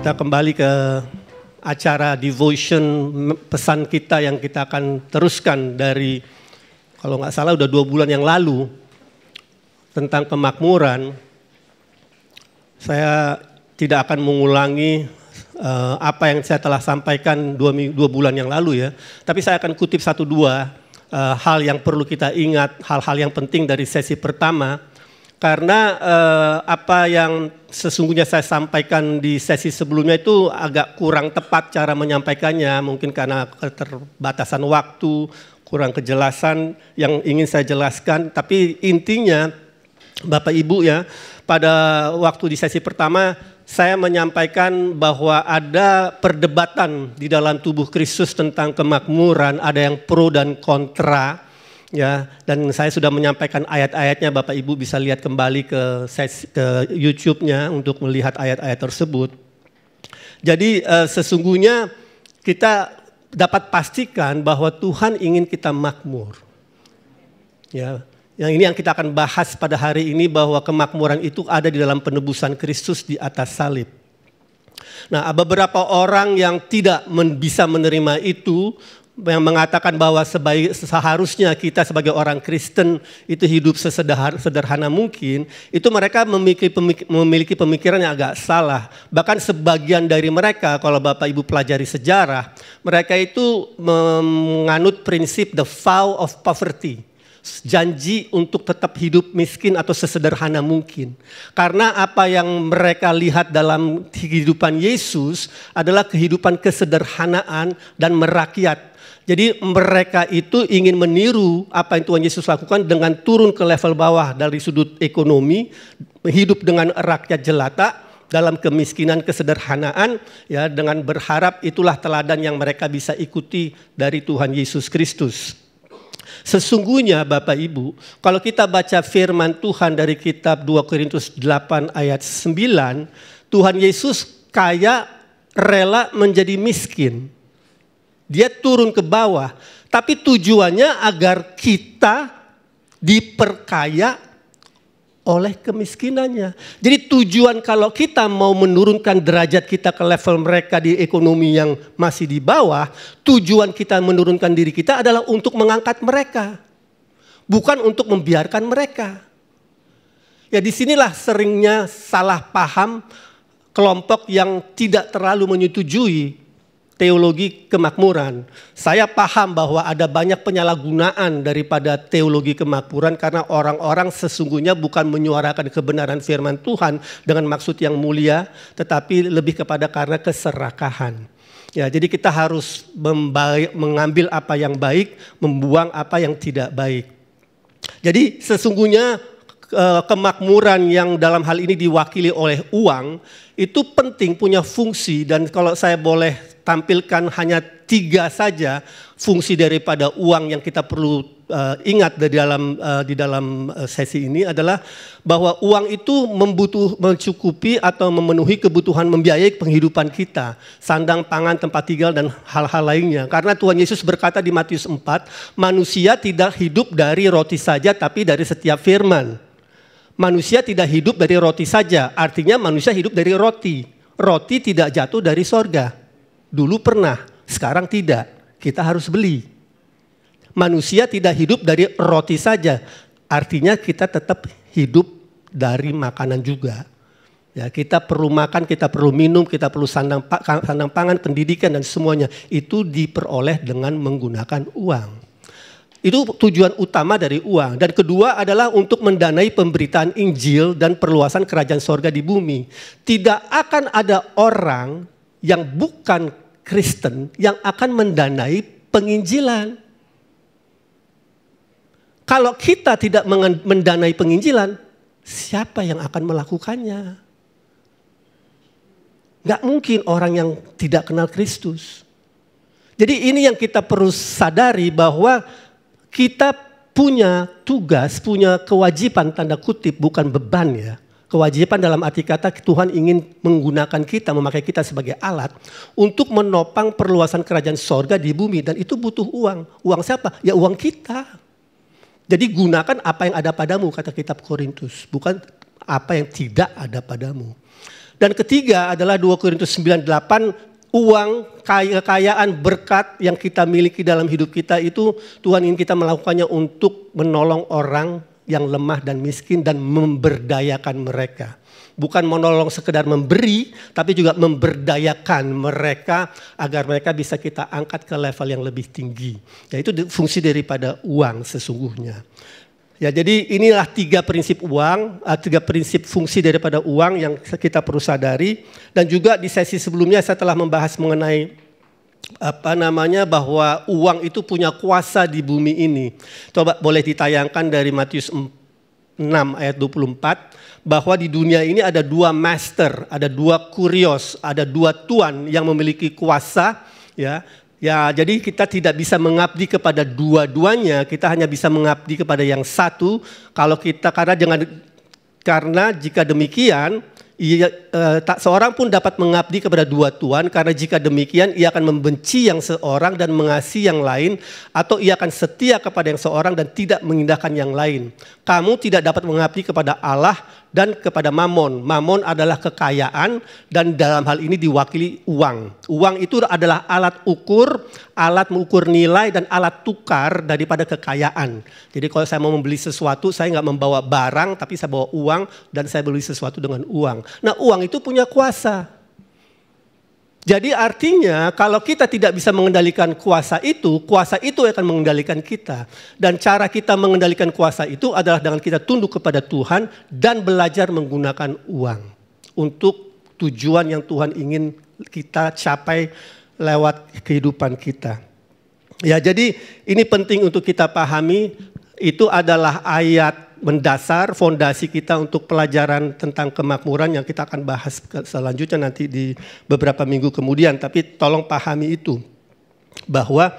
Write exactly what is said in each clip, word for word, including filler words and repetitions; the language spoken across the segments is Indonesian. Kita kembali ke acara devotion pesan kita yang kita akan teruskan dari, kalau nggak salah udah dua bulan yang lalu, tentang kemakmuran. Saya tidak akan mengulangi uh, apa yang saya telah sampaikan dua, dua bulan yang lalu ya, tapi saya akan kutip satu dua uh, hal yang perlu kita ingat, hal-hal yang penting dari sesi pertama. Karena eh, apa yang sesungguhnya saya sampaikan di sesi sebelumnya itu agak kurang tepat cara menyampaikannya. Mungkin karena keterbatasan waktu, kurang kejelasan yang ingin saya jelaskan. Tapi intinya Bapak Ibu ya, pada waktu di sesi pertama saya menyampaikan bahwa ada perdebatan di dalam tubuh Kristus tentang kemakmuran. Ada yang pro dan kontra. Ya, dan saya sudah menyampaikan ayat-ayatnya, Bapak Ibu bisa lihat kembali ke, ke YouTube-nya untuk melihat ayat-ayat tersebut. Jadi eh, sesungguhnya kita dapat pastikan bahwa Tuhan ingin kita makmur. Ya, yang ini yang kita akan bahas pada hari ini, bahwa kemakmuran itu ada di dalam penebusan Kristus di atas salib. Nah, beberapa orang yang tidak men- bisa menerima itu, yang mengatakan bahwa sebaik, seharusnya kita sebagai orang Kristen itu hidup sesederhana mungkin, itu mereka memiliki, pemik- memiliki pemikiran yang agak salah. Bahkan sebagian dari mereka, kalau Bapak Ibu pelajari sejarah, mereka itu menganut prinsip the vow of poverty, janji untuk tetap hidup miskin atau sesederhana mungkin. Karena apa yang mereka lihat dalam kehidupan Yesus adalah kehidupan kesederhanaan dan merakyat. Jadi mereka itu ingin meniru apa yang Tuhan Yesus lakukan dengan turun ke level bawah dari sudut ekonomi, hidup dengan rakyat jelata dalam kemiskinan, kesederhanaan, ya, dengan berharap itulah teladan yang mereka bisa ikuti dari Tuhan Yesus Kristus. Sesungguhnya Bapak Ibu, kalau kita baca firman Tuhan dari kitab dua Korintus delapan ayat sembilan, Tuhan Yesus kaya rela menjadi miskin. Dia turun ke bawah, tapi tujuannya agar kita diperkaya oleh kemiskinannya. Jadi tujuan kalau kita mau menurunkan derajat kita ke level mereka di ekonomi yang masih di bawah, tujuan kita menurunkan diri kita adalah untuk mengangkat mereka, bukan untuk membiarkan mereka. Ya, disinilah seringnya salah paham kelompok yang tidak terlalu menyetujui teologi kemakmuran. Saya paham bahwa ada banyak penyalahgunaan daripada teologi kemakmuran karena orang-orang sesungguhnya bukan menyuarakan kebenaran firman Tuhan dengan maksud yang mulia, tetapi lebih kepada karena keserakahan. Ya, jadi kita harus membaik, mengambil apa yang baik, membuang apa yang tidak baik. Jadi sesungguhnya kemakmuran yang dalam hal ini diwakili oleh uang itu penting, punya fungsi. Dan kalau saya boleh tampilkan hanya tiga saja fungsi daripada uang yang kita perlu uh, ingat di dalam uh, di dalam sesi ini adalah bahwa uang itu membutuh mencukupi atau memenuhi kebutuhan membiayai penghidupan kita, sandang, pangan, tempat tinggal, dan hal-hal lainnya. Karena Tuhan Yesus berkata di Matius empat, manusia tidak hidup dari roti saja tapi dari setiap firman. Manusia tidak hidup dari roti saja, artinya manusia hidup dari roti. Roti tidak jatuh dari sorga. Dulu pernah, sekarang tidak. Kita harus beli. Manusia tidak hidup dari roti saja, artinya kita tetap hidup dari makanan juga. Ya, kita perlu makan, kita perlu minum, kita perlu sandang, sandang pangan, pendidikan, dan semuanya. Itu diperoleh dengan menggunakan uang. Itu tujuan utama dari uang. Dan kedua adalah untuk mendanai pemberitaan Injil dan perluasan kerajaan sorga di bumi. Tidak akan ada orang yang bukan Kristen yang akan mendanai penginjilan. Kalau kita tidak mendanai penginjilan, siapa yang akan melakukannya? Gak mungkin orang yang tidak kenal Kristus. Jadi ini yang kita perlu sadari, bahwa kita punya tugas, punya kewajiban, tanda kutip, bukan beban ya. Kewajiban dalam arti kata Tuhan ingin menggunakan kita, memakai kita sebagai alat untuk menopang perluasan kerajaan sorga di bumi. Dan itu butuh uang. Uang siapa? Ya uang kita. Jadi gunakan apa yang ada padamu, kata kitab Korintus. Bukan apa yang tidak ada padamu. Dan ketiga adalah dua Korintus sembilan delapan, uang, kekayaan, berkat yang kita miliki dalam hidup kita itu Tuhan ingin kita melakukannya untuk menolong orang yang lemah dan miskin dan memberdayakan mereka. Bukan menolong sekedar memberi, tapi juga memberdayakan mereka agar mereka bisa kita angkat ke level yang lebih tinggi. Ya, itu fungsi daripada uang sesungguhnya. Ya, jadi inilah tiga prinsip uang, tiga prinsip fungsi daripada uang yang kita perlu sadari. Dan juga di sesi sebelumnya saya telah membahas mengenai apa namanya bahwa uang itu punya kuasa di bumi ini. Coba boleh ditayangkan dari Matius enam ayat dua puluh empat, bahwa di dunia ini ada dua master, ada dua kurios, ada dua tuan yang memiliki kuasa, ya. Ya, jadi kita tidak bisa mengabdi kepada dua-duanya, kita hanya bisa mengabdi kepada yang satu. Kalau kita karena jangan karena jika demikian, ia, eh, tak seorang pun dapat mengabdi kepada dua tuan, karena jika demikian ia akan membenci yang seorang dan mengasihi yang lain, atau ia akan setia kepada yang seorang dan tidak mengindahkan yang lain. Kamu tidak dapat mengabdi kepada Allah dan kepada Mammon. Mammon adalah kekayaan dan dalam hal ini diwakili uang. Uang itu adalah alat ukur, alat mengukur nilai dan alat tukar daripada kekayaan. Jadi kalau saya mau membeli sesuatu, saya nggak membawa barang tapi saya bawa uang dan saya beli sesuatu dengan uang. Nah, uang itu punya kuasa. Jadi artinya kalau kita tidak bisa mengendalikan kuasa itu, kuasa itu akan mengendalikan kita. Dan cara kita mengendalikan kuasa itu adalah dengan kita tunduk kepada Tuhan dan belajar menggunakan uang untuk tujuan yang Tuhan ingin kita capai lewat kehidupan kita. Ya, jadi ini penting untuk kita pahami, itu adalah ayat mendasar fondasi kita untuk pelajaran tentang kemakmuran yang kita akan bahas selanjutnya nanti di beberapa minggu kemudian. Tapi tolong pahami itu, bahwa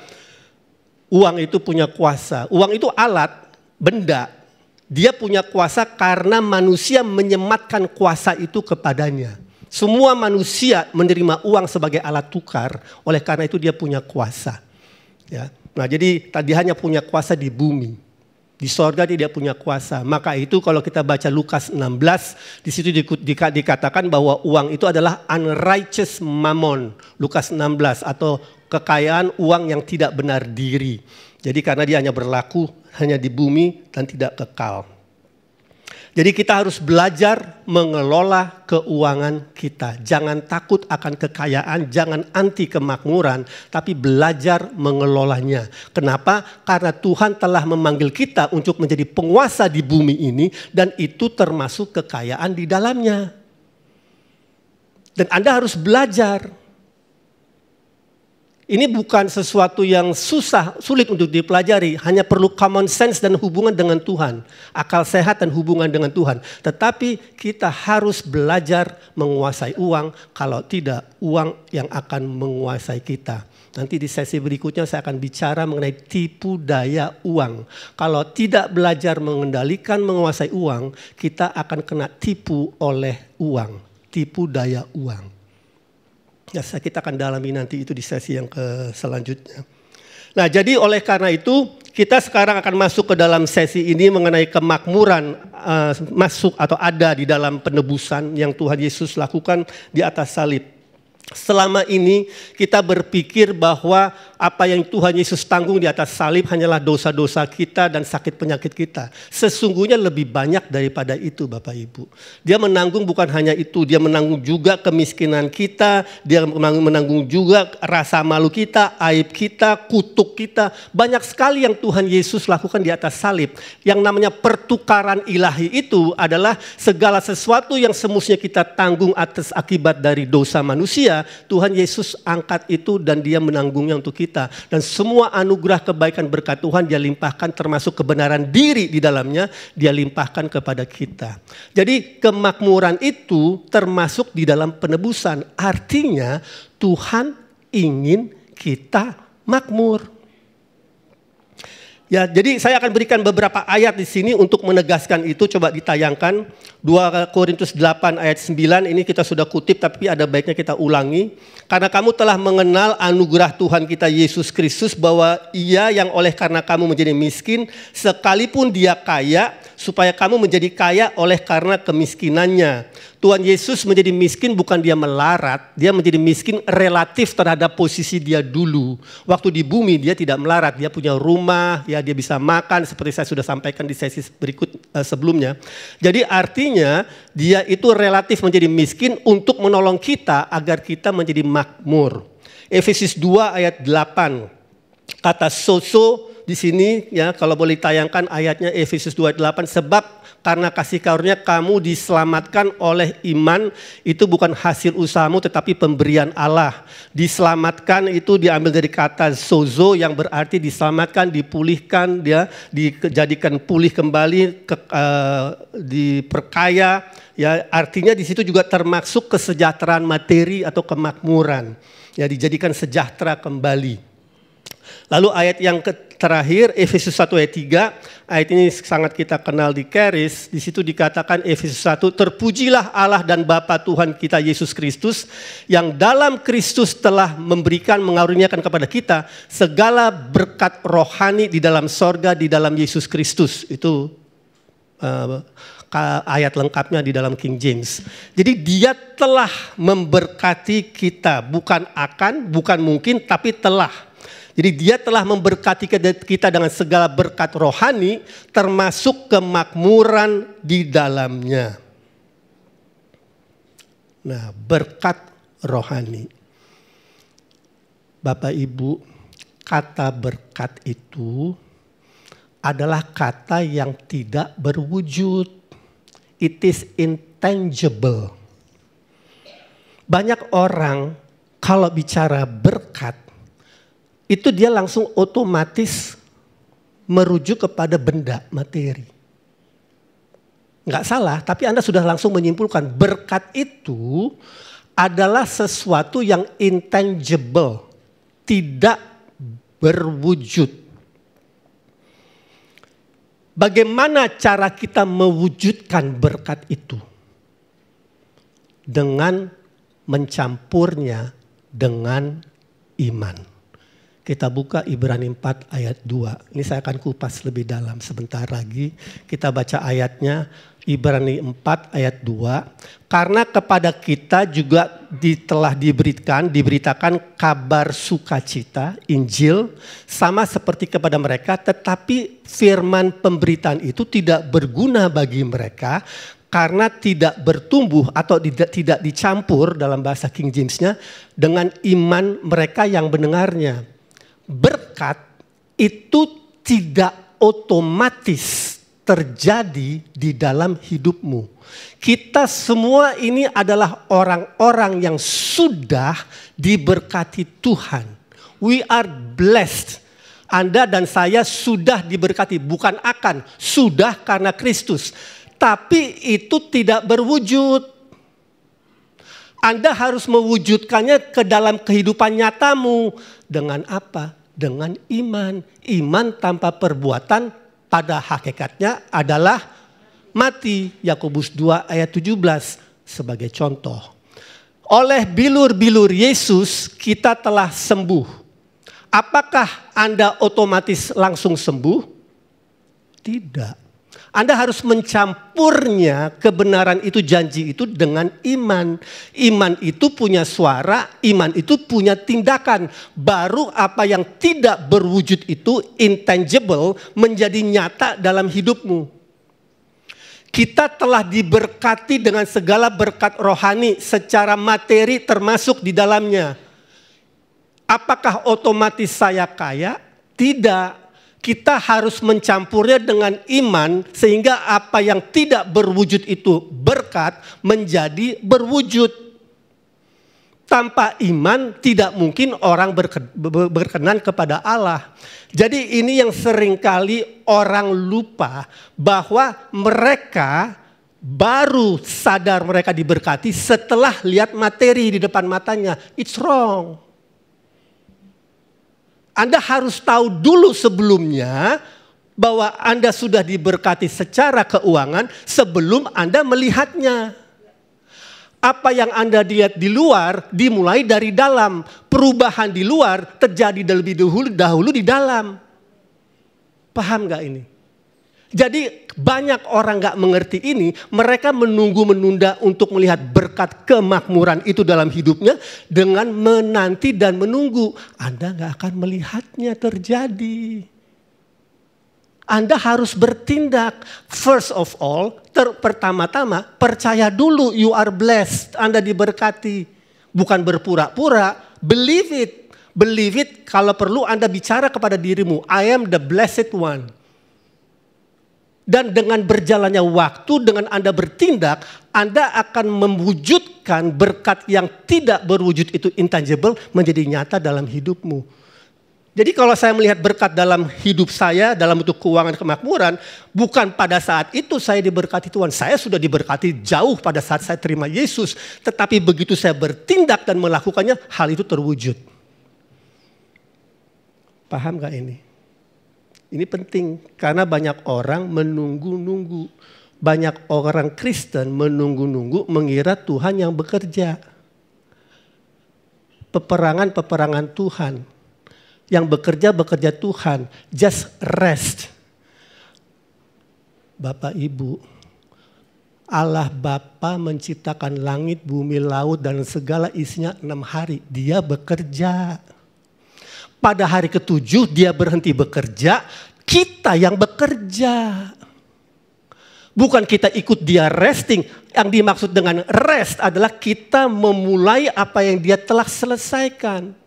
uang itu punya kuasa. Uang itu alat, benda. Dia punya kuasa karena manusia menyematkan kuasa itu kepadanya. Semua manusia menerima uang sebagai alat tukar, oleh karena itu dia punya kuasa. Ya. Nah, jadi tadi hanya punya kuasa di bumi. Di sorga tidak punya kuasa. Maka itu kalau kita baca Lukas enam belas, di situ dikatakan bahwa uang itu adalah unrighteous mammon. Lukas enam belas, atau kekayaan uang yang tidak benar diri. Jadi karena dia hanya berlaku hanya di bumi dan tidak kekal. Jadi kita harus belajar mengelola keuangan kita. Jangan takut akan kekayaan, jangan anti kemakmuran, tapi belajar mengelolanya. Kenapa? Karena Tuhan telah memanggil kita untuk menjadi penguasa di bumi ini, dan itu termasuk kekayaan di dalamnya. Dan Anda harus belajar. Ini bukan sesuatu yang susah, sulit untuk dipelajari. Hanya perlu common sense dan hubungan dengan Tuhan. Akal sehat dan hubungan dengan Tuhan. Tetapi kita harus belajar menguasai uang. Kalau tidak, uang yang akan menguasai kita. Nanti di sesi berikutnya saya akan bicara mengenai tipu daya uang. Kalau tidak belajar mengendalikan, menguasai uang, kita akan kena tipu oleh uang. Tipu daya uang. Ya, kita akan dalami nanti itu di sesi yang ke selanjutnya. Nah, jadi oleh karena itu kita sekarang akan masuk ke dalam sesi ini mengenai kemakmuran uh, masuk atau ada di dalam penebusan yang Tuhan Yesus lakukan di atas salib. Selama ini kita berpikir bahwa apa yang Tuhan Yesus tanggung di atas salib hanyalah dosa-dosa kita dan sakit penyakit kita. Sesungguhnya lebih banyak daripada itu, Bapak Ibu. Dia menanggung bukan hanya itu, dia menanggung juga kemiskinan kita, dia menanggung juga rasa malu kita, aib kita, kutuk kita. Banyak sekali yang Tuhan Yesus lakukan di atas salib. Yang namanya pertukaran ilahi itu adalah segala sesuatu yang semestinya kita tanggung atas akibat dari dosa manusia, Tuhan Yesus angkat itu dan dia menanggungnya untuk kita. Dan semua anugerah kebaikan berkat Tuhan dia limpahkan, termasuk kebenaran diri di dalamnya dia limpahkan kepada kita. Jadi kemakmuran itu termasuk di dalam penebusan. Artinya Tuhan ingin kita makmur. Ya, jadi saya akan berikan beberapa ayat di sini untuk menegaskan itu. Coba ditayangkan dua Korintus delapan ayat sembilan. Ini kita sudah kutip tapi ada baiknya kita ulangi. Karena kamu telah mengenal anugerah Tuhan kita Yesus Kristus, bahwa Ia yang oleh karena kamu menjadi miskin sekalipun Dia kaya, supaya kamu menjadi kaya oleh karena kemiskinannya. Tuhan Yesus menjadi miskin bukan Dia melarat, Dia menjadi miskin relatif terhadap posisi Dia dulu. Waktu di bumi Dia tidak melarat, Dia punya rumah, ya, Dia bisa makan seperti saya sudah sampaikan di sesi berikut eh, sebelumnya. Jadi artinya Dia itu relatif menjadi miskin untuk menolong kita agar kita menjadi makmur. Efesus dua ayat delapan. Kata soso di sini, ya, kalau boleh tayangkan ayatnya Efesus dua ayat delapan, sebab karena kasih karunia kamu diselamatkan oleh iman, itu bukan hasil usahamu tetapi pemberian Allah. Diselamatkan itu diambil dari kata sozo yang berarti diselamatkan, dipulihkan, dia dijadikan pulih kembali, ke, uh, diperkaya. Ya, artinya di situ juga termasuk kesejahteraan materi atau kemakmuran. Ya, dijadikan sejahtera kembali. Lalu ayat yang terakhir Efesus satu ayat tiga, ayat ini sangat kita kenal di Charis. Di situ dikatakan Efesus satu, terpujilah Allah dan Bapa Tuhan kita Yesus Kristus, yang dalam Kristus telah memberikan, mengaruniakan kepada kita segala berkat rohani di dalam sorga di dalam Yesus Kristus. Itu uh, ayat lengkapnya di dalam King James. Jadi Dia telah memberkati kita, bukan akan, bukan mungkin, tapi telah. Jadi Dia telah memberkati kita dengan segala berkat rohani termasuk kemakmuran di dalamnya. Nah, berkat rohani. Bapak Ibu, kata berkat itu adalah kata yang tidak berwujud. It is intangible. Banyak orang kalau bicara berkat, itu dia langsung otomatis merujuk kepada benda materi. Nggak salah, tapi Anda sudah langsung menyimpulkan berkat itu adalah sesuatu yang intangible, tidak berwujud. Bagaimana cara kita mewujudkan berkat itu? Dengan mencampurnya dengan iman. Kita buka Ibrani empat ayat dua. Ini saya akan kupas lebih dalam sebentar lagi. Kita baca ayatnya Ibrani empat ayat dua. Karena kepada kita juga telah diberikan, diberitakan kabar sukacita, Injil, sama seperti kepada mereka. Tetapi firman pemberitaan itu tidak berguna bagi mereka, karena tidak bertumbuh atau tidak, tidak dicampur dalam bahasa King James-nya dengan iman mereka yang mendengarnya. Berkat itu tidak otomatis terjadi di dalam hidupmu. Kita semua ini adalah orang-orang yang sudah diberkati Tuhan. We are blessed. Anda dan saya sudah diberkati, bukan akan, sudah karena Kristus. Tapi itu tidak berwujud. Anda harus mewujudkannya ke dalam kehidupan nyatamu. Dengan apa? Dengan iman. Iman tanpa perbuatan pada hakikatnya adalah mati. Yakobus dua ayat tujuh belas sebagai contoh. Oleh bilur-bilur Yesus kita telah sembuh. Apakah Anda otomatis langsung sembuh? Tidak. Anda harus mencampurnya kebenaran itu, janji itu, dengan iman. Iman itu punya suara, iman itu punya tindakan. Baru apa yang tidak berwujud itu, intangible, menjadi nyata dalam hidupmu. Kita telah diberkati dengan segala berkat rohani secara materi termasuk di dalamnya. Apakah otomatis saya kaya? Tidak. Kita harus mencampurnya dengan iman sehingga apa yang tidak berwujud itu, berkat, menjadi berwujud. Tanpa iman tidak mungkin orang berkenan kepada Allah. Jadi ini yang seringkali orang lupa, bahwa mereka baru sadar mereka diberkati setelah lihat materi di depan matanya. It's wrong. Anda harus tahu dulu sebelumnya bahwa Anda sudah diberkati secara keuangan sebelum Anda melihatnya. Apa yang Anda lihat di luar dimulai dari dalam. Perubahan di luar terjadi lebih dahulu, dahulu di dalam. Paham gak ini? Jadi banyak orang gak mengerti ini. Mereka menunggu menunda untuk melihat berkat kemakmuran itu dalam hidupnya. Dengan menanti dan menunggu. Anda gak akan melihatnya terjadi. Anda harus bertindak. First of all, ter, pertama-tama percaya dulu you are blessed. Anda diberkati. Bukan berpura-pura. Believe it. Believe it kalau perlu Anda bicara kepada dirimu. I am the blessed one. Dan dengan berjalannya waktu, dengan Anda bertindak, Anda akan mewujudkan berkat yang tidak berwujud itu intangible menjadi nyata dalam hidupmu. Jadi kalau saya melihat berkat dalam hidup saya, dalam bentuk keuangan kemakmuran, bukan pada saat itu saya diberkati Tuhan. Saya sudah diberkati jauh pada saat saya terima Yesus. Tetapi begitu saya bertindak dan melakukannya, hal itu terwujud. Paham gak ini? Ini penting, karena banyak orang menunggu-nunggu. Banyak orang Kristen menunggu-nunggu mengira Tuhan yang bekerja. Peperangan-peperangan Tuhan. Yang bekerja-bekerja Tuhan, just rest. Bapak Ibu, Allah Bapa menciptakan langit, bumi, laut, dan segala isinya enam hari. Dia bekerja. Pada hari ketujuh dia berhenti bekerja, kita yang bekerja. Bukan kita ikut dia resting. Yang dimaksud dengan rest adalah kita memulai apa yang dia telah selesaikan.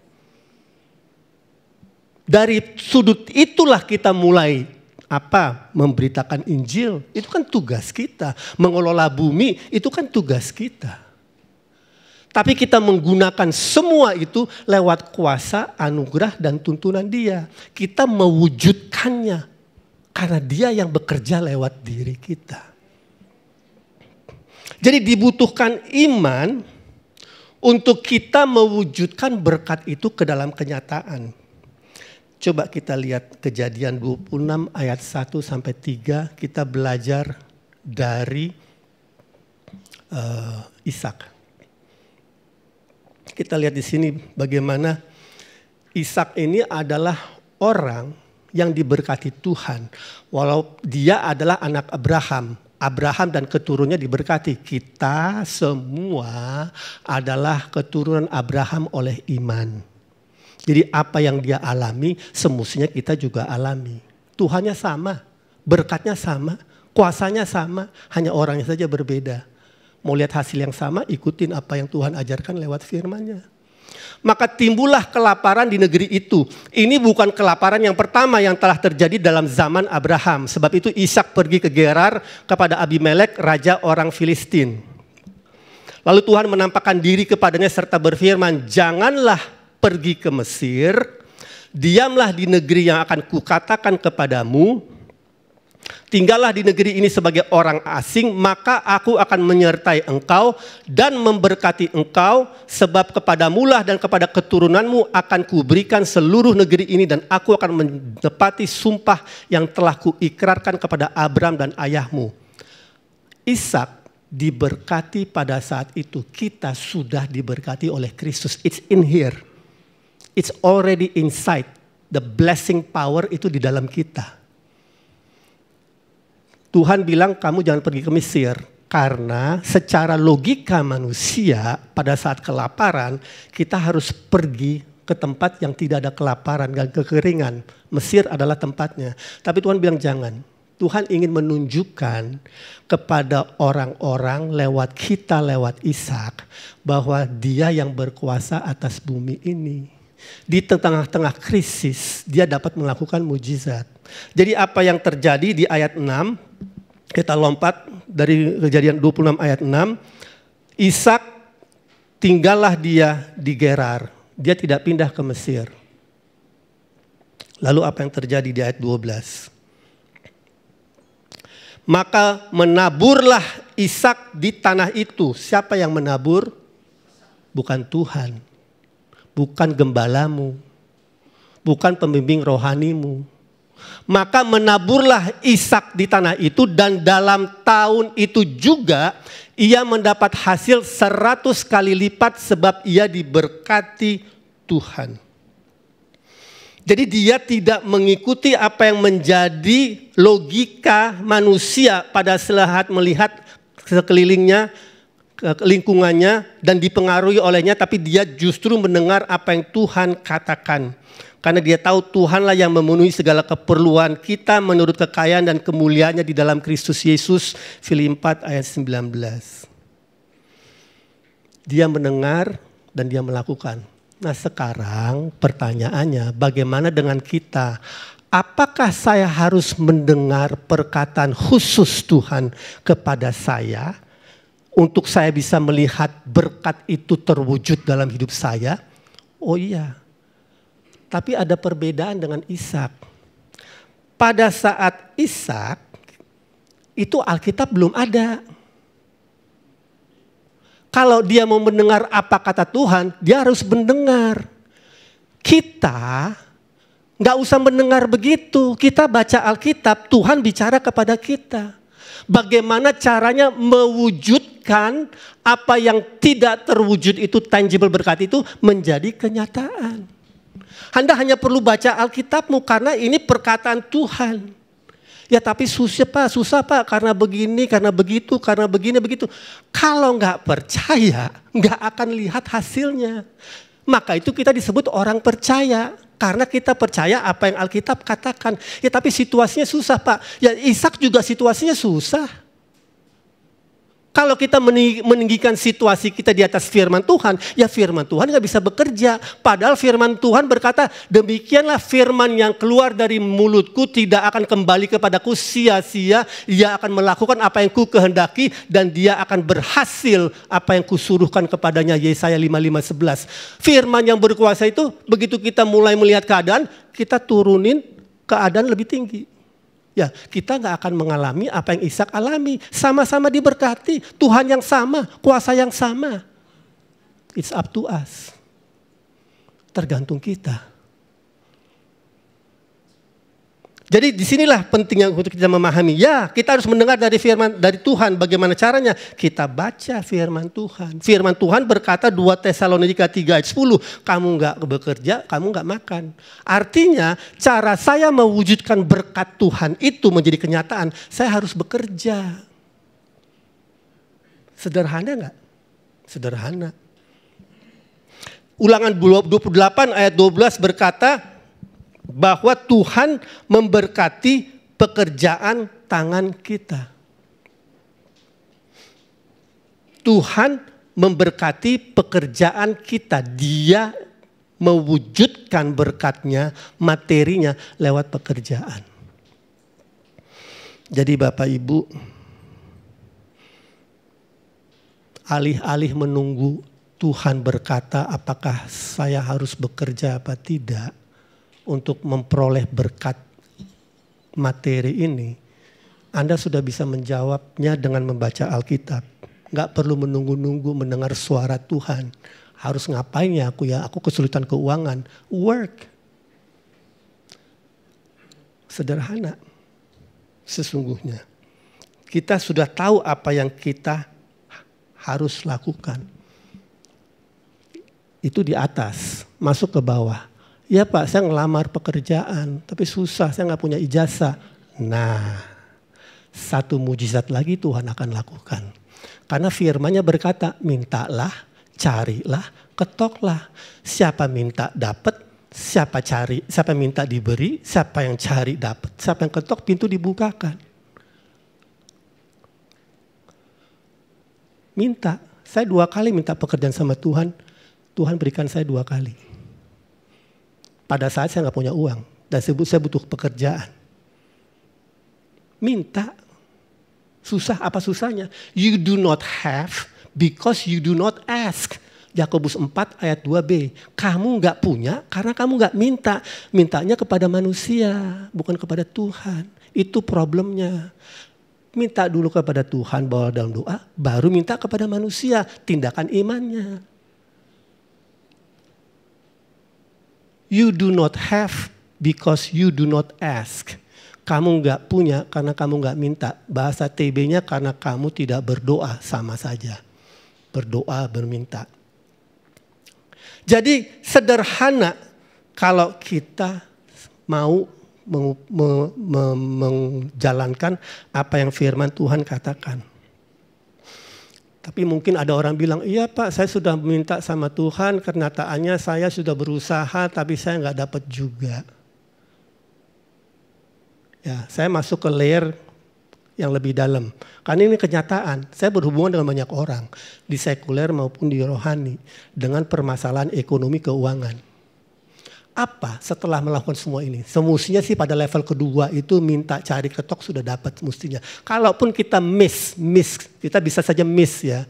Dari sudut itulah kita mulai apa? Memberitakan Injil. Itu kan tugas kita. Mengelola bumi itu kan tugas kita. Tapi kita menggunakan semua itu lewat kuasa, anugerah, dan tuntunan Dia. Kita mewujudkannya karena Dia yang bekerja lewat diri kita. Jadi dibutuhkan iman untuk kita mewujudkan berkat itu ke dalam kenyataan. Coba kita lihat Kejadian dua puluh enam ayat satu sampai tiga, kita belajar dari uh, Ishak. Kita lihat di sini bagaimana Ishak ini adalah orang yang diberkati Tuhan. Walau dia adalah anak Abraham, Abraham dan keturunannya diberkati. Kita semua adalah keturunan Abraham oleh iman. Jadi apa yang dia alami, semestinya kita juga alami. Tuhannya sama, berkatnya sama, kuasanya sama, hanya orangnya saja berbeda. Mau lihat hasil yang sama, ikutin apa yang Tuhan ajarkan lewat firman-Nya. Maka timbullah kelaparan di negeri itu. Ini bukan kelaparan yang pertama yang telah terjadi dalam zaman Abraham. Sebab itu Ishak pergi ke Gerar kepada Abimelek, raja orang Filistin. Lalu Tuhan menampakkan diri kepadanya serta berfirman, janganlah pergi ke Mesir, diamlah di negeri yang akan kukatakan kepadamu, tinggallah di negeri ini sebagai orang asing, maka aku akan menyertai engkau dan memberkati engkau, sebab kepadamulah dan kepada keturunanmu akan kuberikan seluruh negeri ini, dan aku akan menepati sumpah yang telah kuikrarkan kepada Abraham dan ayahmu. Ishak diberkati pada saat itu, kita sudah diberkati oleh Kristus, it's in here. It's already inside. The blessing power itu di dalam kita. Tuhan bilang kamu jangan pergi ke Mesir. Karena secara logika manusia pada saat kelaparan kita harus pergi ke tempat yang tidak ada kelaparan dan kekeringan. Mesir adalah tempatnya. Tapi Tuhan bilang jangan. Tuhan ingin menunjukkan kepada orang-orang lewat kita, lewat Ishak. Bahwa Dia yang berkuasa atas bumi ini. Di tengah-tengah krisis dia dapat melakukan mujizat. Jadi apa yang terjadi di ayat enam, kita lompat dari Kejadian dua puluh enam ayat enam. Ishak tinggallah dia di Gerar, dia tidak pindah ke Mesir. Lalu apa yang terjadi di ayat dua belas? Maka menaburlah Ishak di tanah itu. Siapa yang menabur? Bukan Tuhan. Bukan gembalamu, bukan pembimbing rohanimu, Maka menaburlah Ishak di tanah itu, dan dalam tahun itu juga ia mendapat hasil seratus kali lipat sebab ia diberkati Tuhan. Jadi dia tidak mengikuti apa yang menjadi logika manusia pada saat melihat sekelilingnya, lingkungannya, dan dipengaruhi olehnya. Tapi dia justru mendengar apa yang Tuhan katakan. Karena dia tahu Tuhanlah yang memenuhi segala keperluan kita menurut kekayaan dan kemuliaannya di dalam Kristus Yesus. Filipi empat ayat sembilan belas. Dia mendengar dan dia melakukan. Nah sekarang pertanyaannya, bagaimana dengan kita? Apakah saya harus mendengar perkataan khusus Tuhan kepada saya untuk saya bisa melihat berkat itu terwujud dalam hidup saya? Oh iya. Tapi ada perbedaan dengan Ishak. Pada saat Ishak itu Alkitab belum ada. Kalau dia mau mendengar apa kata Tuhan, dia harus mendengar. Kita nggak usah mendengar begitu. Kita baca Alkitab, Tuhan bicara kepada kita. Bagaimana caranya mewujudkan apa yang tidak terwujud itu, tangible berkat itu, menjadi kenyataan. Anda hanya perlu baca Alkitabmu karena ini perkataan Tuhan. Ya tapi susah pak, susah pak karena begini, karena begitu, karena begini, begitu. Kalau nggak percaya, nggak akan lihat hasilnya. Maka itu kita disebut orang percaya. Karena kita percaya apa yang Alkitab katakan. Ya tapi situasinya susah pak. Ya Ishak juga situasinya susah. Kalau kita meninggikan situasi kita di atas firman Tuhan, ya firman Tuhan nggak bisa bekerja. Padahal firman Tuhan berkata, demikianlah firman yang keluar dari mulutku tidak akan kembali kepadaku sia-sia. Ia akan melakukan apa yang ku kehendaki dan dia akan berhasil apa yang kusuruhkan kepadanya. Yesaya lima puluh lima sebelas. Firman yang berkuasa itu begitu kita mulai melihat keadaan, kita turunin keadaan lebih tinggi. Ya, kita nggak akan mengalami apa yang Ishak alami. Sama-sama diberkati, Tuhan yang sama, kuasa yang sama. It's up to us. Tergantung kita. Jadi disinilah pentingnya untuk kita memahami. Ya, kita harus mendengar dari firman dari Tuhan. Bagaimana caranya? Kita baca firman Tuhan. Firman Tuhan berkata dua Tesalonika tiga ayat sepuluh. Kamu nggak bekerja, kamu nggak makan. Artinya cara saya mewujudkan berkat Tuhan itu menjadi kenyataan. Saya harus bekerja. Sederhana nggak? Sederhana. Ulangan dua puluh delapan ayat dua belas berkata bahwa Tuhan memberkati pekerjaan tangan kita. Tuhan memberkati pekerjaan kita. Dia mewujudkan berkatnya, materinya lewat pekerjaan. Jadi Bapak Ibu, alih-alih menunggu Tuhan berkata apakah saya harus bekerja apa tidak untuk memperoleh berkat materi ini, Anda sudah bisa menjawabnya dengan membaca Alkitab. Nggak perlu menunggu-nunggu mendengar suara Tuhan. Harus ngapain ya aku ya? Aku kesulitan keuangan. Work. Sederhana. Sesungguhnya. Kita sudah tahu apa yang kita harus lakukan. Itu di atas. Masuk ke bawah. Ya Pak, saya ngelamar pekerjaan, tapi susah, saya nggak punya ijazah. Nah, satu mujizat lagi Tuhan akan lakukan. Karena firman-Nya berkata, mintalah, carilah, ketoklah. Siapa minta dapat, siapa cari, siapa minta diberi, siapa yang cari dapat, siapa yang ketok pintu dibukakan. Minta, saya dua kali minta pekerjaan sama Tuhan, Tuhan berikan saya dua kali. Pada saat saya nggak punya uang dan saya butuh pekerjaan. Minta. Susah apa susahnya? You do not have because you do not ask. Yakobus empat ayat dua b. Kamu nggak punya karena kamu nggak minta. Mintanya kepada manusia, bukan kepada Tuhan. Itu problemnya. Minta dulu kepada Tuhan bahwa dalam doa, baru minta kepada manusia, tindakan imannya. You do not have because you do not ask. Kamu nggak punya karena kamu nggak minta. Bahasa T B-nya karena kamu tidak berdoa, sama saja. Berdoa, berminta. Jadi sederhana kalau kita mau meng, me, me, menjalankan apa yang firman Tuhan katakan. Tapi mungkin ada orang bilang, iya Pak, saya sudah minta sama Tuhan, kenyataannya saya sudah berusaha tapi saya nggak dapat juga. Ya, saya masuk ke layer yang lebih dalam. Karena ini kenyataan, saya berhubungan dengan banyak orang. Di sekuler maupun di rohani. Dengan permasalahan ekonomi keuangan. Apa setelah melakukan semua ini? Semestinya sih pada level kedua itu minta cari ketok sudah dapat mestinya. Kalaupun kita miss, miss. Kita bisa saja miss ya.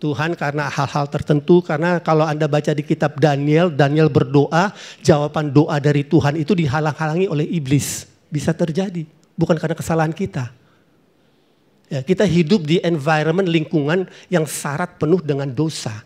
Tuhan karena hal-hal tertentu, karena kalau Anda baca di kitab Daniel, Daniel berdoa, jawaban doa dari Tuhan itu dihalang-halangi oleh iblis. Bisa terjadi, bukan karena kesalahan kita. Ya, kita hidup di environment lingkungan yang syarat penuh dengan dosa.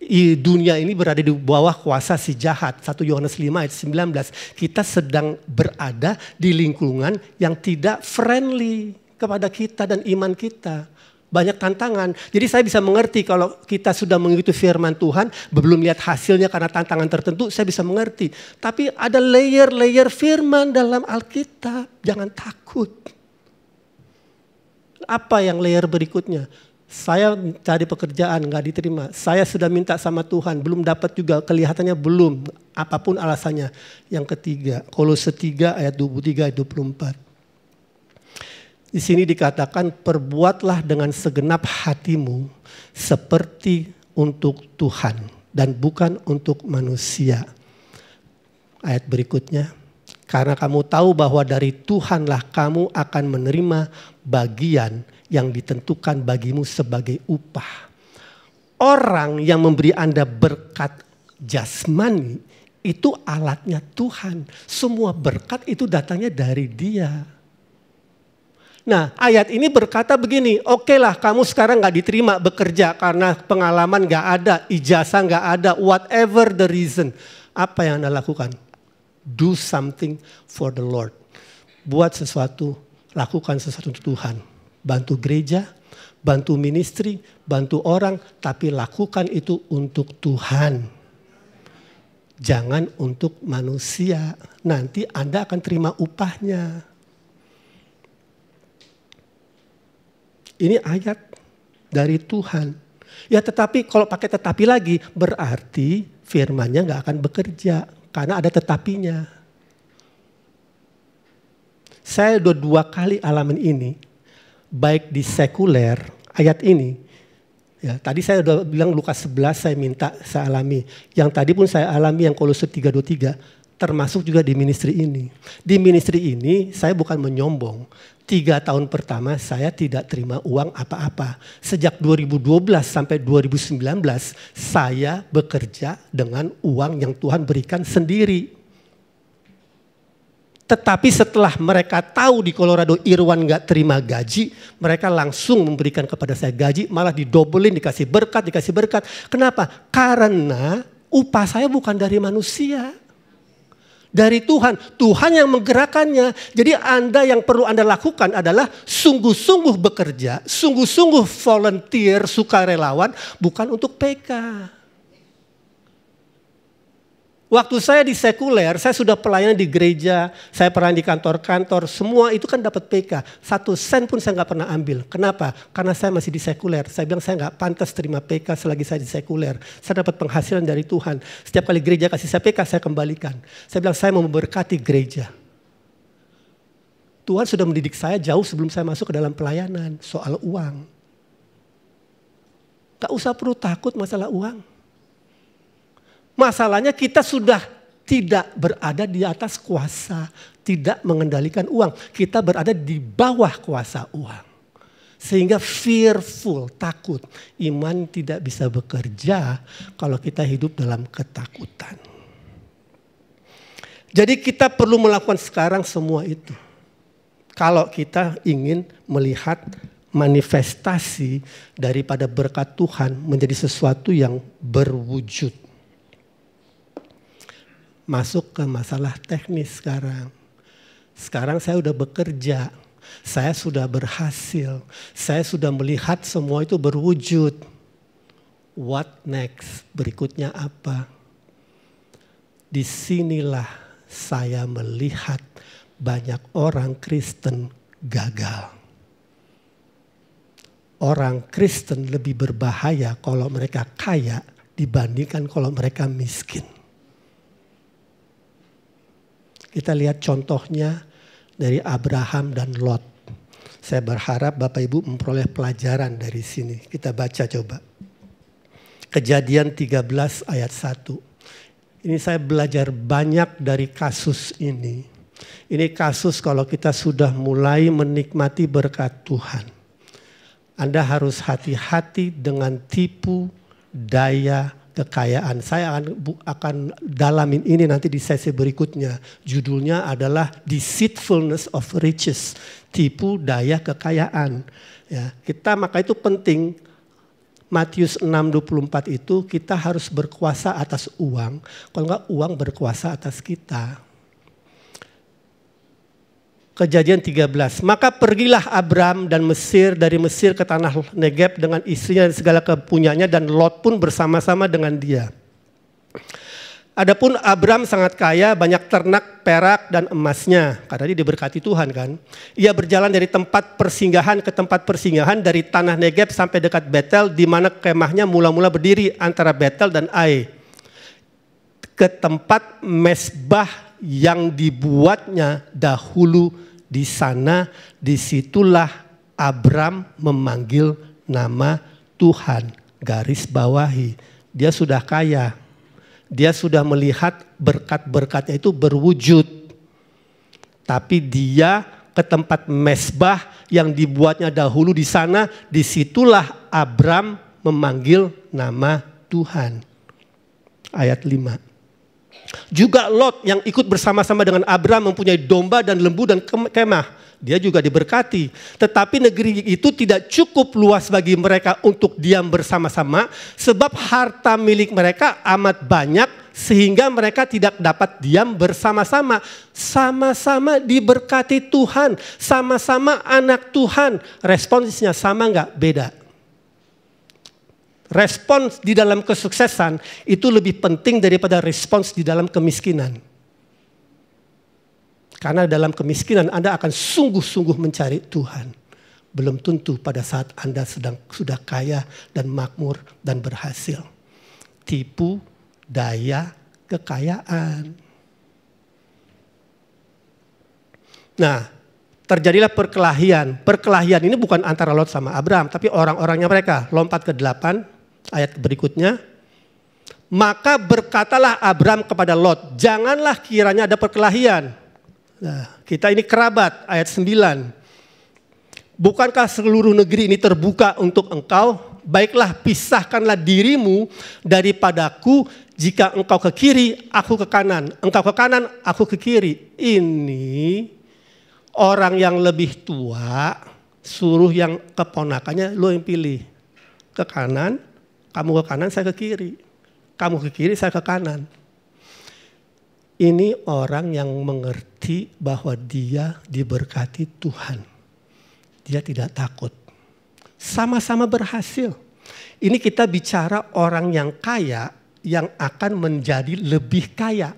I, dunia ini berada di bawah kuasa si jahat. satu Yohanes lima ayat sembilan belas. Kita sedang berada di lingkungan yang tidak friendly kepada kita dan iman kita. Banyak tantangan. Jadi saya bisa mengerti kalau kita sudah mengikuti firman Tuhan, belum lihat hasilnya karena tantangan tertentu, saya bisa mengerti. Tapi ada layer-layer firman dalam Alkitab. Jangan takut. Apa yang layer berikutnya? Saya cari pekerjaan, nggak diterima. Saya sudah minta sama Tuhan, belum dapat juga, kelihatannya belum. Apapun alasannya. Yang ketiga, Kolose tiga ayat dua puluh tiga ayat dua puluh empat. Di sini dikatakan, perbuatlah dengan segenap hatimu seperti untuk Tuhan dan bukan untuk manusia. Ayat berikutnya, karena kamu tahu bahwa dari Tuhanlah kamu akan menerima bagian yang ditentukan bagimu sebagai upah. Orang yang memberi Anda berkat jasmani itu alatnya Tuhan. Semua berkat itu datangnya dari Dia. Nah ayat ini berkata begini, oke lah kamu sekarang gak diterima bekerja karena pengalaman gak ada, ijazah gak ada, whatever the reason. Apa yang Anda lakukan? Do something for the Lord. Buat sesuatu, lakukan sesuatu untuk Tuhan. Bantu gereja, bantu ministry, bantu orang, tapi lakukan itu untuk Tuhan. Jangan untuk manusia, nanti Anda akan terima upahnya. Ini ayat dari Tuhan. Ya tetapi kalau pakai tetapi lagi berarti firmannya nggak akan bekerja. Karena ada tetapinya. Saya udah dua kali alamin ini. Baik di sekuler ayat ini. Ya, tadi saya udah bilang Lukas sebelas saya minta saya alami. Yang tadi pun saya alami yang Kolose tiga dua tiga. Termasuk juga di ministry ini. Di ministry ini saya bukan menyombong. Tiga tahun pertama saya tidak terima uang apa-apa. Sejak dua ribu dua belas sampai dua ribu sembilan belas saya bekerja dengan uang yang Tuhan berikan sendiri. Tetapi setelah mereka tahu di Colorado Irwan gak terima gaji, mereka langsung memberikan kepada saya gaji, malah didobelin, dikasih berkat, dikasih berkat. Kenapa? Karena upah saya bukan dari manusia. Dari Tuhan, Tuhan yang menggerakkannya. Jadi Anda yang perlu Anda lakukan adalah sungguh-sungguh bekerja, sungguh-sungguh volunteer, sukarelawan, bukan untuk P K. Waktu saya di sekuler, saya sudah pelayanan di gereja, saya pelayanan di kantor-kantor, semua itu kan dapat P K. Satu sen pun saya nggak pernah ambil. Kenapa? Karena saya masih di sekuler. Saya bilang saya nggak pantas terima P K selagi saya di sekuler. Saya dapat penghasilan dari Tuhan. Setiap kali gereja kasih saya P K, saya kembalikan. Saya bilang saya mau memberkati gereja. Tuhan sudah mendidik saya jauh sebelum saya masuk ke dalam pelayanan soal uang. Gak usah perlu takut masalah uang. Masalahnya kita sudah tidak berada di atas kuasa, tidak mengendalikan uang. Kita berada di bawah kuasa uang. Sehingga fearful, takut. Iman tidak bisa bekerja kalau kita hidup dalam ketakutan. Jadi kita perlu melakukan sekarang semua itu. Kalau kita ingin melihat manifestasi daripada berkat Tuhan menjadi sesuatu yang berwujud. masuk ke masalah teknis sekarang. Sekarang saya udah bekerja, saya sudah berhasil, saya sudah melihat semua itu berwujud. What next? Berikutnya apa? Disinilah saya melihat banyak orang Kristen gagal. Orang Kristen lebih berbahaya kalau mereka kaya dibandingkan kalau mereka miskin. Kita lihat contohnya dari Abraham dan Lot. Saya berharap Bapak Ibu memperoleh pelajaran dari sini. Kita baca coba. Kejadian tiga belas ayat satu. Ini saya belajar banyak dari kasus ini. Ini kasus kalau kita sudah mulai menikmati berkat Tuhan. Anda harus hati-hati dengan tipu daya kekayaan. Saya akan, akan dalamin ini nanti di sesi berikutnya. Judulnya adalah Deceitfulness of Riches, tipu daya kekayaan. Ya, kita maka itu penting. Matius enam dua puluh empat itu kita harus berkuasa atas uang, kalau enggak uang berkuasa atas kita. Kejadian tiga belas, maka pergilah Abraham dan Mesir dari Mesir ke tanah Negeb dengan istrinya dan segala kepunyaannya, dan Lot pun bersama-sama dengan dia. Adapun Abraham sangat kaya, banyak ternak, perak, dan emasnya. Karena dia diberkati Tuhan kan. Ia berjalan dari tempat persinggahan ke tempat persinggahan, dari tanah Negeb sampai dekat Betel, di mana kemahnya mula-mula berdiri antara Betel dan Ai, ke tempat mesbah yang dibuatnya dahulu. Di sana, disitulah Abram memanggil nama Tuhan. Garis bawahi, dia sudah kaya. Dia sudah melihat berkat-berkatnya itu berwujud. Tapi dia ke tempat mesbah yang dibuatnya dahulu di sana. Disitulah Abram memanggil nama Tuhan. Ayat lima. Juga Lot yang ikut bersama-sama dengan Abram mempunyai domba dan lembu dan kemah. Dia juga diberkati. Tetapi negeri itu tidak cukup luas bagi mereka untuk diam bersama-sama, sebab harta milik mereka amat banyak, sehingga mereka tidak dapat diam bersama-sama. Sama-sama diberkati Tuhan, sama-sama anak Tuhan. Responsnya sama enggak? Beda. Respons di dalam kesuksesan itu lebih penting daripada respons di dalam kemiskinan. Karena dalam kemiskinan Anda akan sungguh-sungguh mencari Tuhan. Belum tentu pada saat Anda sedang sudah kaya dan makmur dan berhasil. Tipu daya kekayaan. Nah, terjadilah perkelahian. Perkelahian ini bukan antara Lot sama Abraham, tapi orang-orangnya mereka. Lompat ke delapan. Ayat berikutnya, maka berkatalah Abram kepada Lot, janganlah kiranya ada perkelahian. Nah, kita ini kerabat. Ayat sembilan, bukankah seluruh negeri ini terbuka untuk engkau? Baiklah, pisahkanlah dirimu daripadaku. Jika engkau ke kiri, aku ke kanan. Engkau ke kanan, aku ke kiri. Ini orang yang lebih tua suruh yang keponakannya, lo yang pilih. Ke kanan, kamu ke kanan, saya ke kiri. Kamu ke kiri, saya ke kanan. Ini orang yang mengerti bahwa dia diberkati Tuhan. Dia tidak takut. Sama-sama berhasil. Ini kita bicara orang yang kaya yang akan menjadi lebih kaya.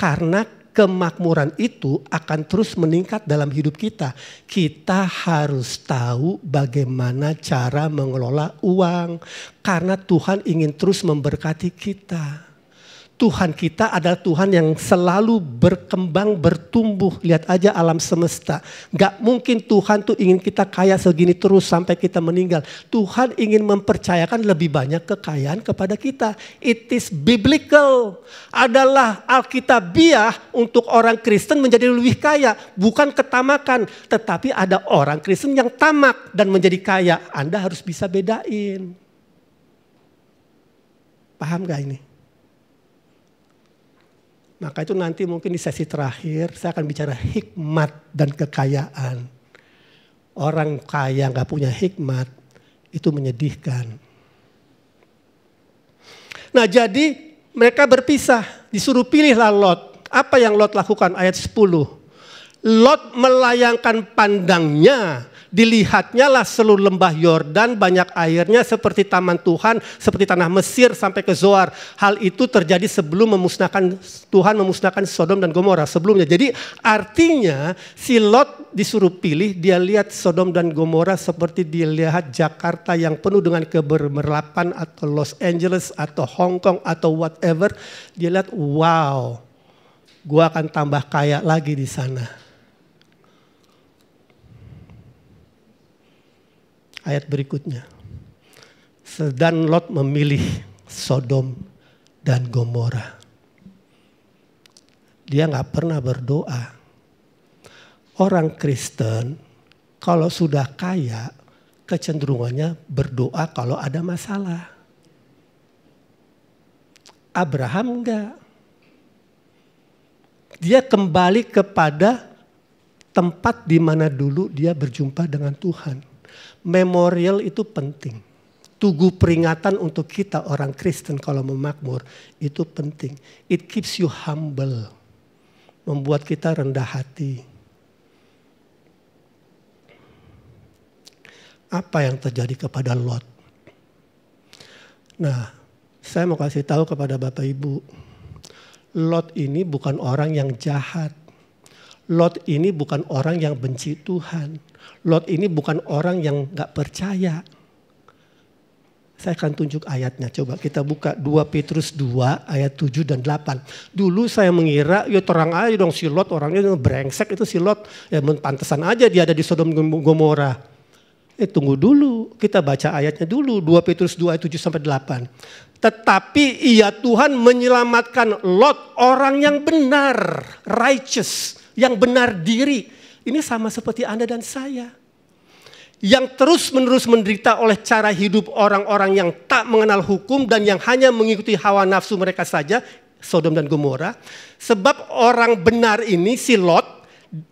Karena kemakmuran itu akan terus meningkat dalam hidup kita. Kita harus tahu bagaimana cara mengelola uang. Karena Tuhan ingin terus memberkati kita. Tuhan kita adalah Tuhan yang selalu berkembang, bertumbuh. Lihat aja alam semesta. Gak mungkin Tuhan tuh ingin kita kaya segini terus sampai kita meninggal. Tuhan ingin mempercayakan lebih banyak kekayaan kepada kita. It is biblical. Adalah alkitabiah untuk orang Kristen menjadi lebih kaya. Bukan ketamakan. Tetapi ada orang Kristen yang tamak dan menjadi kaya. Anda harus bisa bedain. Paham gak ini? Maka itu nanti mungkin di sesi terakhir saya akan bicara hikmat dan kekayaan. Orang kaya nggak punya hikmat itu menyedihkan. Nah, jadi mereka berpisah. Disuruh pilihlah Lot. Apa yang Lot lakukan? Ayat sepuluh. Lot melayangkan pandangnya. Dilihatnyalah seluruh lembah Yordan, banyak airnya seperti taman Tuhan, seperti tanah Mesir sampai ke Zoar. Hal itu terjadi sebelum memusnahkan Tuhan memusnahkan Sodom dan Gomora sebelumnya. Jadi artinya si Lot disuruh pilih, dia lihat Sodom dan Gomora seperti dilihat Jakarta yang penuh dengan kebermerapan atau Los Angeles atau Hong Kong atau whatever. Dia lihat, wow, gua akan tambah kaya lagi di sana. Ayat berikutnya, sedang Lot memilih Sodom dan Gomora. Dia nggak pernah berdoa. Orang Kristen kalau sudah kaya kecenderungannya berdoa kalau ada masalah. Abraham enggak. Dia kembali kepada tempat di mana dulu dia berjumpa dengan Tuhan. Memorial itu penting. Tugu peringatan untuk kita orang Kristen kalau memakmur itu penting. It keeps you humble. Membuat kita rendah hati. Apa yang terjadi kepada Lot? Nah, saya mau kasih tahu kepada Bapak Ibu. Lot ini bukan orang yang jahat. Lot ini bukan orang yang benci Tuhan. Lot ini bukan orang yang gak percaya. Saya akan tunjuk ayatnya. Coba kita buka dua Petrus dua ayat tujuh dan delapan. Dulu saya mengira, ya terang aja dong si Lot orangnya brengsek itu si Lot. Ya pantesan aja dia ada di Sodom Gomora. Eh tunggu dulu, kita baca ayatnya dulu. dua Petrus dua ayat tujuh sampai delapan. Tetapi ia Tuhan menyelamatkan Lot, orang yang benar, righteous. Yang benar diri, ini sama seperti Anda dan saya. Yang terus-menerus menderita oleh cara hidup orang-orang yang tak mengenal hukum dan yang hanya mengikuti hawa nafsu mereka saja, Sodom dan Gomora. Sebab orang benar ini, si Lot,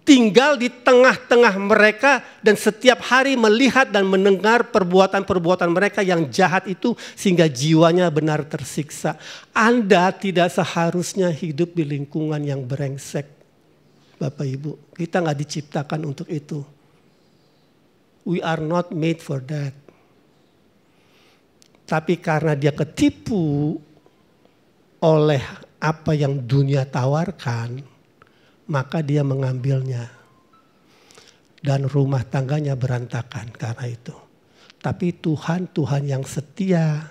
tinggal di tengah-tengah mereka dan setiap hari melihat dan mendengar perbuatan-perbuatan mereka yang jahat itu sehingga jiwanya benar tersiksa. Anda tidak seharusnya hidup di lingkungan yang brengsek. Bapak Ibu, kita nggak diciptakan untuk itu. We are not made for that. Tapi karena dia ketipu oleh apa yang dunia tawarkan, maka dia mengambilnya. Dan rumah tangganya berantakan karena itu. Tapi Tuhan, Tuhan yang setia,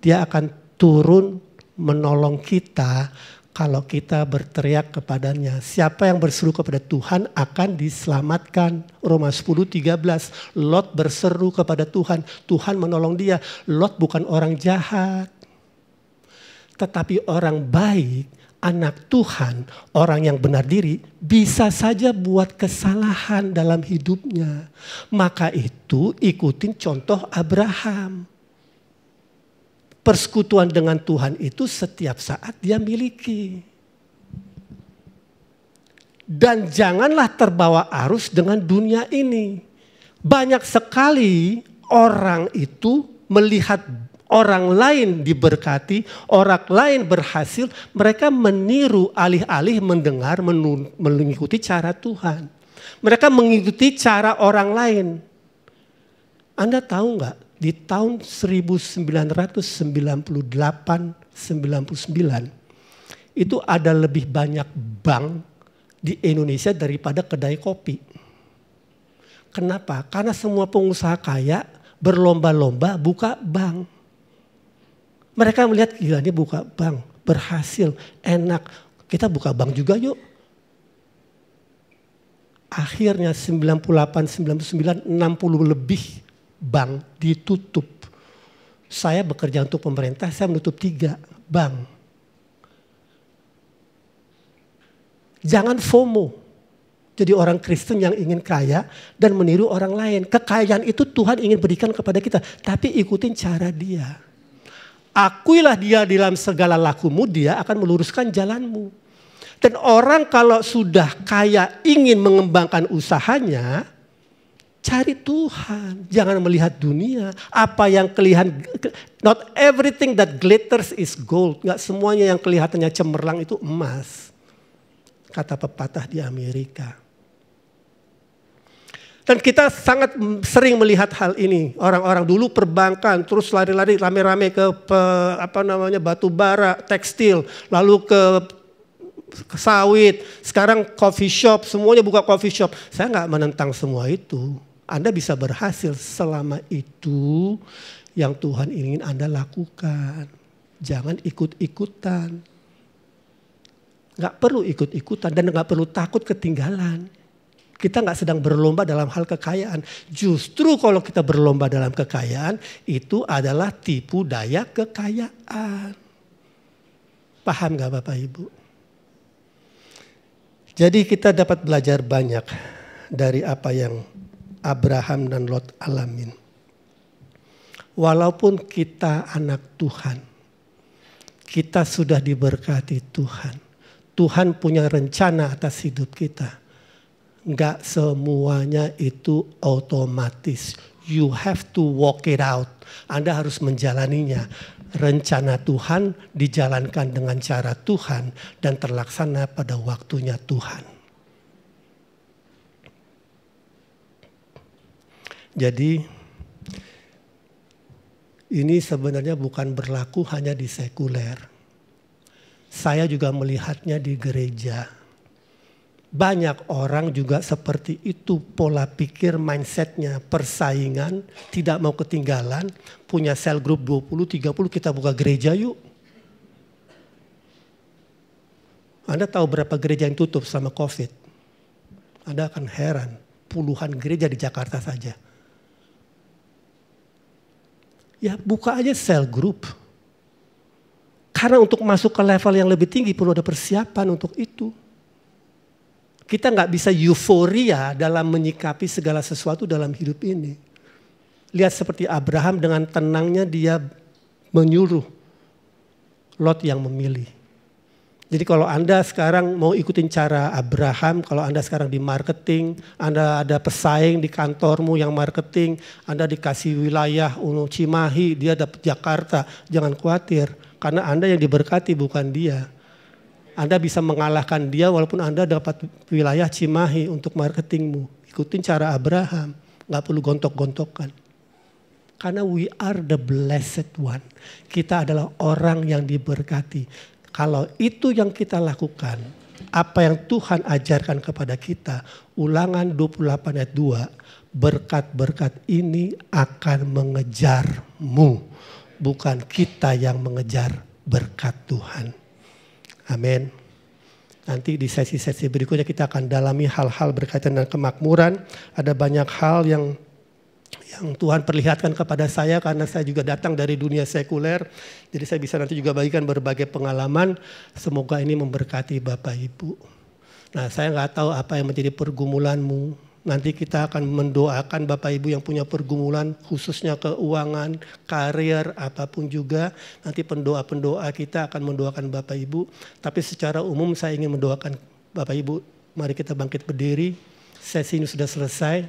dia akan turun menolong kita. Kalau kita berteriak kepadanya, siapa yang berseru kepada Tuhan akan diselamatkan. Roma sepuluh tiga belas, Lot berseru kepada Tuhan, Tuhan menolong dia. Lot bukan orang jahat, tetapi orang baik, anak Tuhan, orang yang benar diri, bisa saja buat kesalahan dalam hidupnya. Maka itu ikutin contoh Abraham. Persekutuan dengan Tuhan itu setiap saat dia miliki. Dan janganlah terbawa arus dengan dunia ini. Banyak sekali orang itu melihat orang lain diberkati, orang lain berhasil. Mereka meniru alih-alih mendengar, mengikuti cara Tuhan. Mereka mengikuti cara orang lain. Anda tahu nggak? Di tahun seribu sembilan ratus sembilan puluh delapan sampai sembilan puluh sembilan itu ada lebih banyak bank di Indonesia daripada kedai kopi. Kenapa? Karena semua pengusaha kaya berlomba-lomba buka bank. Mereka melihat gila ini buka bank, berhasil, enak. Kita buka bank juga yuk. Akhirnya sembilan puluh delapan, sembilan puluh sembilan, enam puluh lebih bank ditutup. Saya bekerja untuk pemerintah, saya menutup tiga bank. Jangan FOMO. Jadi orang Kristen yang ingin kaya dan meniru orang lain. Kekayaan itu Tuhan ingin berikan kepada kita. Tapi ikutin cara dia. Akuilah dia dalam segala lakumu, dia akan meluruskan jalanmu. Dan orang kalau sudah kaya ingin mengembangkan usahanya, Cari Tuhan, jangan melihat dunia. Apa yang kelihatan, not everything that glitters is gold. Enggak semuanya yang kelihatannya cemerlang itu emas. Kata pepatah di Amerika. Dan kita sangat sering melihat hal ini. Orang-orang dulu perbankan, terus lari-lari rame-rame ke pe, apa namanya batu bara, tekstil, lalu ke sawit. Sekarang coffee shop, semuanya buka coffee shop. Saya nggak menentang semua itu. Anda bisa berhasil selama itu yang Tuhan ingin Anda lakukan. Jangan ikut-ikutan. Nggak perlu ikut-ikutan dan nggak perlu takut ketinggalan. Kita nggak sedang berlomba dalam hal kekayaan. Justru kalau kita berlomba dalam kekayaan, itu adalah tipu daya kekayaan. Paham nggak Bapak Ibu? Jadi kita dapat belajar banyak dari apa yang Abraham dan Lot alamin. Walaupun kita anak Tuhan, kita sudah diberkati Tuhan. Tuhan punya rencana atas hidup kita. Enggak semuanya itu otomatis. You have to walk it out. Anda harus menjalaninya. Rencana Tuhan dijalankan dengan cara Tuhan dan terlaksana pada waktunya Tuhan. Jadi ini sebenarnya bukan berlaku hanya di sekuler. Saya juga melihatnya di gereja. Banyak orang juga seperti itu pola pikir, mindsetnya, persaingan, tidak mau ketinggalan, punya cell group dua puluh, tiga puluh, kita buka gereja yuk. Anda tahu berapa gereja yang tutup selama COVID? Anda akan heran, puluhan gereja di Jakarta saja. Ya buka aja cell group. Karena untuk masuk ke level yang lebih tinggi perlu ada persiapan untuk itu. Kita nggak bisa euforia dalam menyikapi segala sesuatu dalam hidup ini. Lihat seperti Abraham dengan tenangnya dia menyuruh Lot yang memilih. Jadi kalau Anda sekarang mau ikutin cara Abraham, kalau Anda sekarang di marketing, Anda ada pesaing di kantormu yang marketing, Anda dikasih wilayah Ulu Cimahi, dia dapat Jakarta, jangan khawatir. Karena Anda yang diberkati bukan dia. Anda bisa mengalahkan dia walaupun Anda dapat wilayah Cimahi untuk marketingmu. Ikutin cara Abraham, nggak perlu gontok-gontokan. Karena we are the blessed one. Kita adalah orang yang diberkati. Kalau itu yang kita lakukan, apa yang Tuhan ajarkan kepada kita, Ulangan dua puluh delapan ayat dua, berkat-berkat ini akan mengejarmu. Bukan kita yang mengejar berkat Tuhan. Amin. Nanti di sesi-sesi berikutnya kita akan dalami hal-hal berkaitan dengan kemakmuran. Ada banyak hal yang yang Tuhan perlihatkan kepada saya karena saya juga datang dari dunia sekuler. Jadi saya bisa nanti juga bagikan berbagai pengalaman. Semoga ini memberkati Bapak Ibu. Nah, saya nggak tahu apa yang menjadi pergumulanmu. Nanti kita akan mendoakan Bapak Ibu yang punya pergumulan khususnya keuangan, karir, apapun juga. Nanti pendoa-pendoa kita akan mendoakan Bapak Ibu. Tapi secara umum saya ingin mendoakan Bapak Ibu. Mari kita bangkit berdiri. Sesi ini sudah selesai.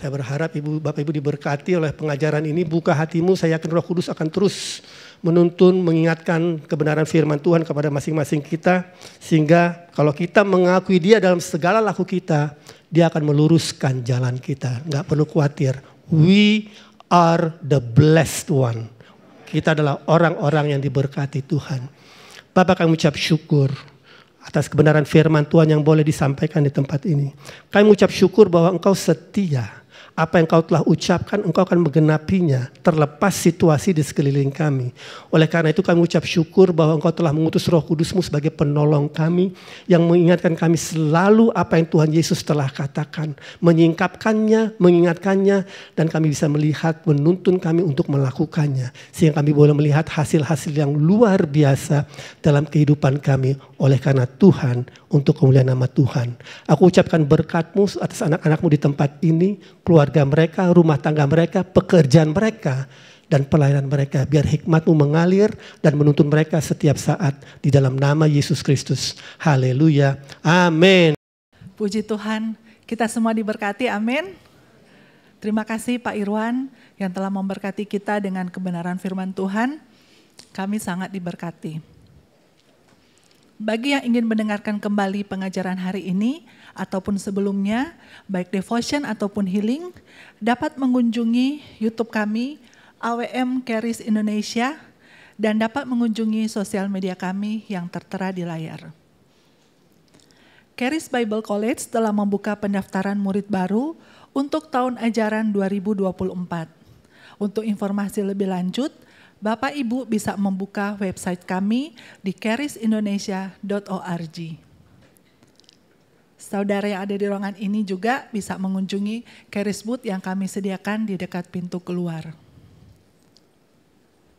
Saya berharap Ibu, Bapak Ibu diberkati oleh pengajaran ini. Buka hatimu, saya yakin Roh Kudus akan terus menuntun, mengingatkan kebenaran firman Tuhan kepada masing-masing kita. Sehingga kalau kita mengakui dia dalam segala laku kita, dia akan meluruskan jalan kita. Nggak perlu khawatir. We are the blessed one. Kita adalah orang-orang yang diberkati Tuhan. Bapak kami ucap syukur atas kebenaran firman Tuhan yang boleh disampaikan di tempat ini. Kami ucap syukur bahwa Engkau setia. Apa yang Kau telah ucapkan, Engkau akan menggenapinya, terlepas situasi di sekeliling kami. Oleh karena itu kami ucap syukur bahwa Engkau telah mengutus Roh Kudus-Mu sebagai penolong kami, yang mengingatkan kami selalu apa yang Tuhan Yesus telah katakan, menyingkapkannya, mengingatkannya, dan kami bisa melihat, menuntun kami untuk melakukannya. Sehingga kami boleh melihat hasil-hasil yang luar biasa dalam kehidupan kami, oleh karena Tuhan, untuk kemuliaan nama Tuhan. Aku ucapkan berkat-Mu atas anak-anak-Mu di tempat ini, keluarga mereka, rumah tangga mereka, pekerjaan mereka, dan pelayanan mereka. Biar hikmat-Mu mengalir dan menuntun mereka setiap saat. Di dalam nama Yesus Kristus. Haleluya. Amin. Puji Tuhan, Kita semua diberkati, amin. Terima kasih Pak Irwan yang telah memberkati kita dengan kebenaran firman Tuhan. Kami sangat diberkati. Bagi yang ingin mendengarkan kembali pengajaran hari ini ataupun sebelumnya, baik devotion ataupun healing, dapat mengunjungi YouTube kami, A W M Charis Indonesia, dan dapat mengunjungi sosial media kami yang tertera di layar. Charis Bible College telah membuka pendaftaran murid baru untuk tahun ajaran dua ribu dua puluh empat. Untuk informasi lebih lanjut, Bapak Ibu bisa membuka website kami di charis indonesia dot org. Saudara yang ada di ruangan ini juga bisa mengunjungi Charis Booth yang kami sediakan di dekat pintu keluar.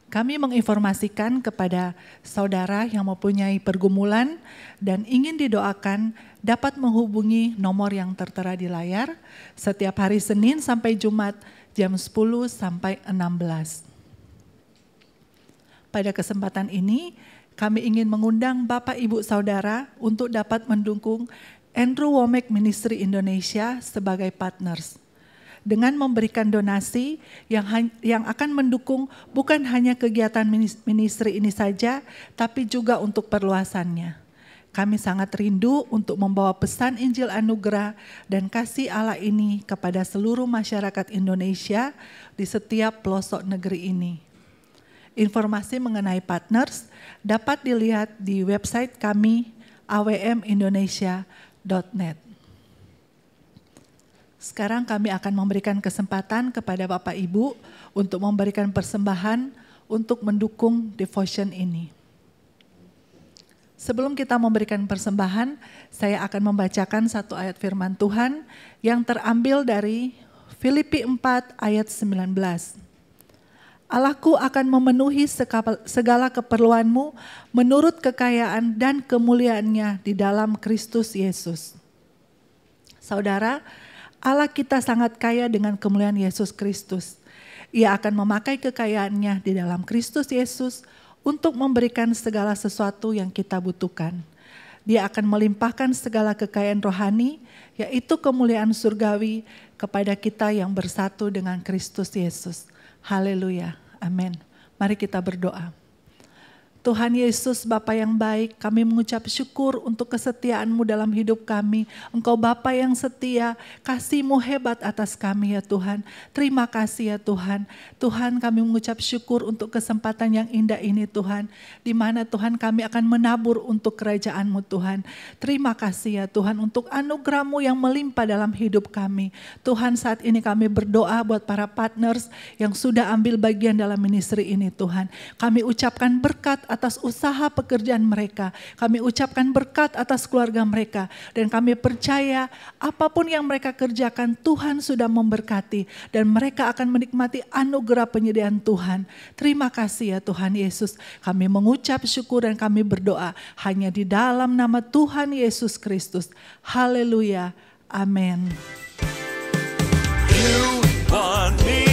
Kami menginformasikan kepada saudara yang mempunyai pergumulan dan ingin didoakan dapat menghubungi nomor yang tertera di layar setiap hari Senin sampai Jumat jam sepuluh sampai enam belas. Pada kesempatan ini, kami ingin mengundang Bapak Ibu Saudara untuk dapat mendukung Andrew Womack Ministry Indonesia sebagai partners, dengan memberikan donasi yang, yang akan mendukung bukan hanya kegiatan ministry ini saja, tapi juga untuk perluasannya. Kami sangat rindu untuk membawa pesan Injil Anugerah dan kasih Allah ini kepada seluruh masyarakat Indonesia di setiap pelosok negeri ini. Informasi mengenai partners dapat dilihat di website kami a w m indonesia dot net. Sekarang kami akan memberikan kesempatan kepada Bapak Ibu untuk memberikan persembahan untuk mendukung devotion ini. Sebelum kita memberikan persembahan, saya akan membacakan satu ayat firman Tuhan yang terambil dari Filipi empat ayat sembilan belas. Allahku akan memenuhi segala keperluanmu menurut kekayaan dan kemuliaannya di dalam Kristus Yesus. Saudara, Allah kita sangat kaya dengan kemuliaan Yesus Kristus. Ia akan memakai kekayaannya di dalam Kristus Yesus untuk memberikan segala sesuatu yang kita butuhkan. Dia akan melimpahkan segala kekayaan rohani, yaitu kemuliaan surgawi kepada kita yang bersatu dengan Kristus Yesus. Haleluya, amin. Mari kita berdoa. Tuhan Yesus, Bapa yang baik, kami mengucap syukur untuk kesetiaan-Mu dalam hidup kami. Engkau Bapa yang setia, kasih-Mu hebat atas kami ya Tuhan. Terima kasih ya Tuhan. Tuhan, kami mengucap syukur untuk kesempatan yang indah ini Tuhan, di mana Tuhan kami akan menabur untuk kerajaan-Mu Tuhan. Terima kasih ya Tuhan untuk anugerah-Mu yang melimpah dalam hidup kami. Tuhan, saat ini kami berdoa buat para partners yang sudah ambil bagian dalam ministry ini Tuhan. Kami ucapkan berkat atas usaha pekerjaan mereka. Kami ucapkan berkat atas keluarga mereka. Dan kami percaya apapun yang mereka kerjakan Tuhan sudah memberkati. Dan mereka akan menikmati anugerah penyediaan Tuhan. Terima kasih ya Tuhan Yesus. Kami mengucap syukur dan kami berdoa hanya di dalam nama Tuhan Yesus Kristus. Haleluya. Amin. You want me.